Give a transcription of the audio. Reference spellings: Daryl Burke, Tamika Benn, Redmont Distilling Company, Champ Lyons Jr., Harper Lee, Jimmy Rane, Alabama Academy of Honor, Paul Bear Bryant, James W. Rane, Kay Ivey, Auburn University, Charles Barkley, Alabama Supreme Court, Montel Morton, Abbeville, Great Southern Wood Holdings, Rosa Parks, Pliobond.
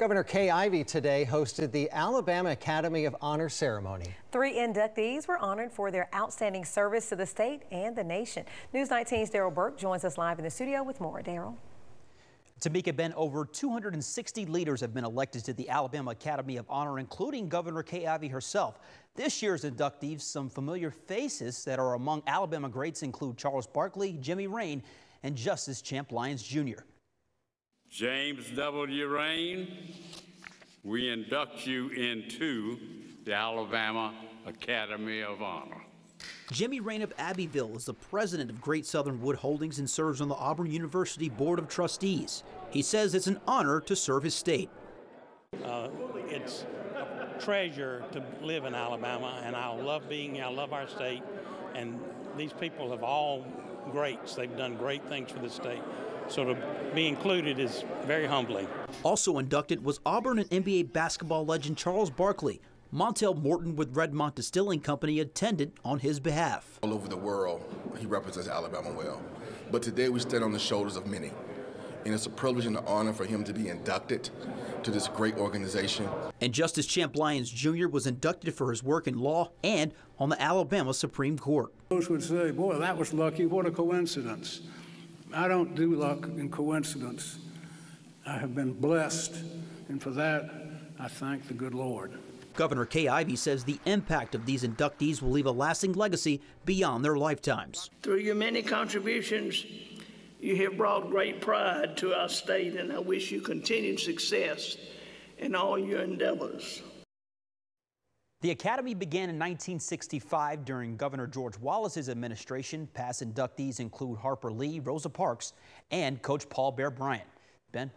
Governor Kay Ivey today hosted the Alabama Academy of Honor ceremony. 3 inductees were honored for their outstanding service to the state and the nation. News 19's Daryl Burke joins us live in the studio with more. Daryl. Tamika Benn, over 260 leaders have been elected to the Alabama Academy of Honor, including Governor Kay Ivey herself. This year's inductees, some familiar faces that are among Alabama greats include Charles Barkley, Jimmy Rane, and Justice Champ Lyons Jr. James W. Rane, we induct you into the Alabama Academy of Honor. Jimmy Rane of Abbeville is the president of Great Southern Wood Holdings and serves on the Auburn University Board of Trustees. He says it's an honor to serve his state. It's a treasure to live in Alabama, and I love our state, and these people have all greats. They've done great things for the state. So to be included is very humbling. Also inducted was Auburn and NBA basketball legend Charles Barkley. Montel Morton with Redmont Distilling Company attended on his behalf. All over the world, he represents Alabama well. But today we stand on the shoulders of many. And it's a privilege and an honor for him to be inducted to this great organization. And Justice Champ Lyons Jr. was inducted for his work in law and on the Alabama Supreme Court. Those would say, boy, that was lucky. What a coincidence. I don't do luck and coincidence. I have been blessed. And for that, I thank the good Lord. Governor Kay Ivey says the impact of these inductees will leave a lasting legacy beyond their lifetimes. Through your many contributions, you have brought great pride to our state, and I wish you continued success in all your endeavors. The Academy began in 1965 during Governor George Wallace's administration. Past inductees include Harper Lee, Rosa Parks, and Coach Paul Bear Bryant. Ben?